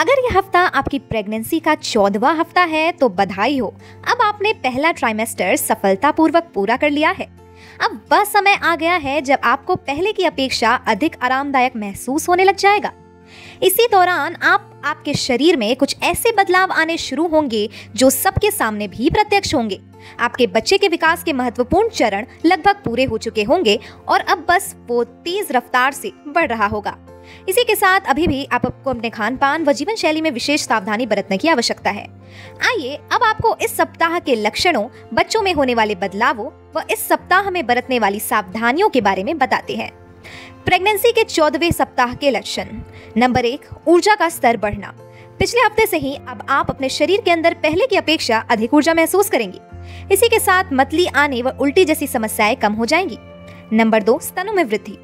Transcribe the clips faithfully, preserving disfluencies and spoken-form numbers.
अगर यह हफ्ता आपकी प्रेगनेंसी का चौदहवां हफ्ता है तो बधाई हो, अब आपने पहला ट्राइमेस्टर सफलतापूर्वक पूरा कर लिया है। अब वह समय आ गया है जब आपको पहले की अपेक्षा अधिक आरामदायक महसूस होने लग जाएगा। इसी दौरान आप आपके शरीर में कुछ ऐसे बदलाव आने शुरू होंगे जो सबके सामने भी प्रत्यक्ष होंगे। आपके बच्चे के विकास के महत्वपूर्ण चरण लगभग पूरे हो चुके होंगे और अब बस वो तेज रफ्तार से बढ़ रहा होगा। इसी के साथ अभी भी आपको अपने खान पान व जीवन शैली में विशेष सावधानी बरतने की आवश्यकता है। आइए अब आपको इस सप्ताह के लक्षणों, बच्चों में होने वाले बदलावों व इस सप्ताह में बरतने वाली सावधानियों के बारे में बताते हैं। प्रेगनेंसी के चौदहवें सप्ताह के लक्षण। नंबर एक, ऊर्जा का स्तर बढ़ना। पिछले हफ्ते से ही अब आप अपने शरीर के अंदर पहले की अपेक्षा अधिक ऊर्जा महसूस करेंगे। इसी के साथ मतली आने व उल्टी जैसी समस्याएं कम हो जाएंगी। नंबर दो, स्तनों में वृद्धि।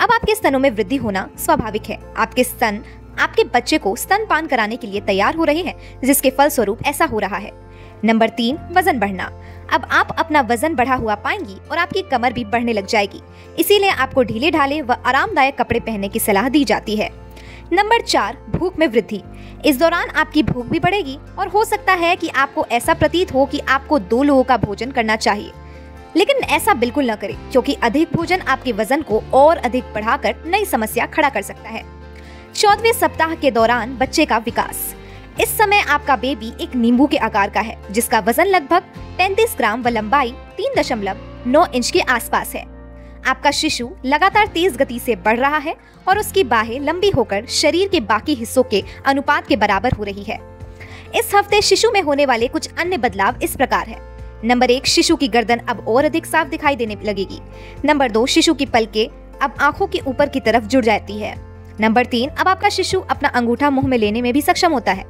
अब आपके स्तनों में वृद्धि होना स्वाभाविक है। आपके स्तन आपके बच्चे को स्तनपान कराने के लिए तैयार हो रहे हैं, जिसके फलस्वरूप ऐसा हो रहा है। नंबर तीन, वजन बढ़ना। अब आप अपना वजन बढ़ा हुआ पाएंगी और आपकी कमर भी बढ़ने लग जाएगी, इसीलिए आपको ढीले ढाले व आरामदायक कपड़े पहनने की सलाह दी जाती है। नंबर चार, भूख में वृद्धि। इस दौरान आपकी भूख भी बढ़ेगी और हो सकता है कि आपको ऐसा प्रतीत हो कि आपको दो लोगों का भोजन करना चाहिए, लेकिन ऐसा बिल्कुल न करें क्योंकि अधिक भोजन आपके वजन को और अधिक बढ़ाकर नई समस्या खड़ा कर सकता है। चौदहवें सप्ताह के दौरान बच्चे का विकास। इस समय आपका बेबी एक नींबू के आकार का है, जिसका वजन लगभग पैंतीस ग्राम व लंबाई तीन दशमलव नौ इंच के आसपास है। आपका शिशु लगातार तेज गति से बढ़ रहा है और उसकी बाहें लंबी होकर शरीर के बाकी हिस्सों के अनुपात के बराबर हो रही है। इस हफ्ते शिशु में होने वाले कुछ अन्य बदलाव इस प्रकार है। नंबर एक, शिशु की गर्दन अब और अधिक साफ दिखाई देने लगेगी। नंबर दो, शिशु की पलकें अब आंखों के ऊपर की तरफ जुड़ जाती है। नंबर तीन, अब आपका शिशु अपना अंगूठा मुंह में लेने में भी सक्षम होता है।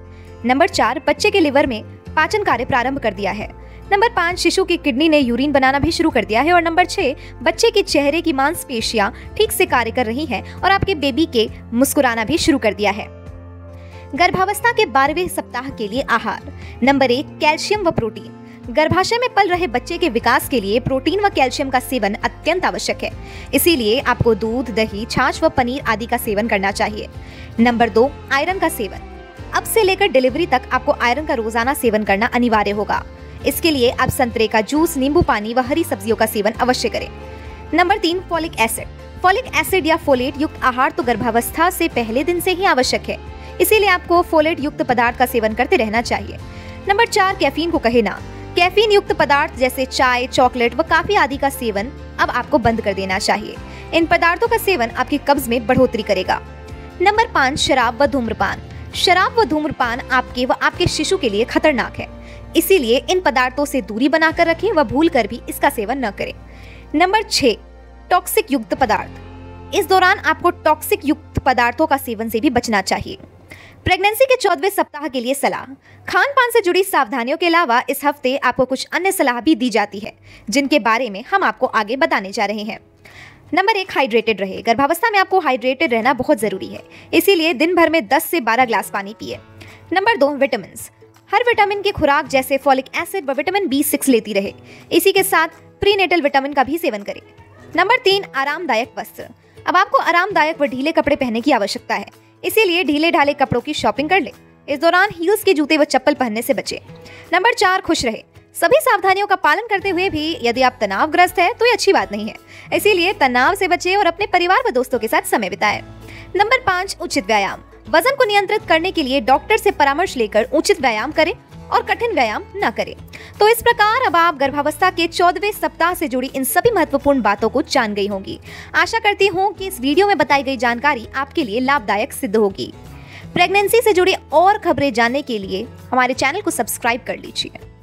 नंबर चार, बच्चे के लिवर में पाचन कार्य प्रारंभ कर दिया है। नंबर पाँच, शिशु की किडनी ने यूरिन बनाना भी शुरू कर दिया है। और नंबर छः, बच्चे के चेहरे की मांसपेशियां ठीक से कार्य कर रही हैं और आपके बेबी के मुस्कुराना भी शुरू कर दिया है। गर्भावस्था के बारहवें सप्ताह के लिए आहार। नंबर एक, कैल्शियम व प्रोटीन। गर्भाशय में पल रहे बच्चे के विकास के लिए प्रोटीन व कैल्शियम का सेवन अत्यंत आवश्यक है, इसीलिए आपको दूध, दही, छाछ व पनीर आदि का सेवन करना चाहिए। नंबर दो, आयरन का सेवन। अब से लेकर डिलीवरी तक आपको आयरन का रोजाना सेवन करना अनिवार्य होगा। इसके लिए आप संतरे का जूस, नींबू पानी व हरी सब्जियों का सेवन अवश्य करें। नंबर तीन, फॉलिक एसिड। फॉलिक एसिड या फोलेट युक्त आहार तो गर्भावस्था से पहले दिन से ही आवश्यक है, इसीलिए आपको फोलेट युक्त पदार्थ का सेवन करते रहना चाहिए। नंबर चार, कैफीन को कहे ना। कैफीन युक्त पदार्थ जैसे चाय, चॉकलेट व कॉफी आदि का सेवन अब आपको बंद कर देना चाहिए। इन पदार्थों का सेवन आपकी कब्ज में बढ़ोतरी करेगा। नंबर पाँच, शराब व धूम्रपान। शराब व धूम्रपान आपके व आपके शिशु के लिए खतरनाक है, इसीलिए इन पदार्थों से दूरी बनाकर रखें व भूल कर भी इसका सेवन न करें। नंबर छः, टॉक्सिक युक्त पदार्थ। इस दौरान आपको टॉक्सिक युक्त पदार्थों का सेवन से भी बचना चाहिए। प्रेगनेंसी के चौदहवें सप्ताह के लिए सलाह। खान पान से जुड़ी सावधानियों के अलावा इस हफ्ते आपको कुछ अन्य सलाह भी दी जाती है, जिनके बारे में हम आपको आगे बताने जा रहे हैं। नंबर एक, हाइड्रेटेड रहे। गर्भावस्था में आपको हाइड्रेटेड रहना बहुत जरूरी है, इसीलिए दिन भर में दस से बारह ग्लास पानी पिए। नंबर दो, विटामिन। हर विटामिन की खुराक जैसे फॉलिक एसिड व विटामिन बी सिक्स लेती रहे। इसी के साथ प्रीनेटल विटामिन का भी सेवन करें। नंबर तीन, आरामदायक वस्त्र। अब आपको आरामदायक व ढीले कपड़े पहनने की आवश्यकता है, इसीलिए ढीले ढाले कपड़ों की शॉपिंग कर ले। इस दौरान हील्स के जूते व चप्पल पहनने से बचें। नंबर चार, खुश रहे। सभी सावधानियों का पालन करते हुए भी यदि आप तनावग्रस्त हैं तो ये अच्छी बात नहीं है, इसीलिए तनाव से बचें और अपने परिवार व दोस्तों के साथ समय बिताएं। नंबर पाँच, उचित व्यायाम। वजन को नियंत्रित करने के लिए डॉक्टर से परामर्श लेकर उचित व्यायाम करें और कठिन व्यायाम न करें। तो इस प्रकार अब आप गर्भावस्था के चौदहवें सप्ताह से जुड़ी इन सभी महत्वपूर्ण बातों को जान गई होंगी। आशा करती हूँ कि इस वीडियो में बताई गई जानकारी आपके लिए लाभदायक सिद्ध होगी। प्रेगनेंसी से जुड़ी और खबरें जानने के लिए हमारे चैनल को सब्सक्राइब कर लीजिए।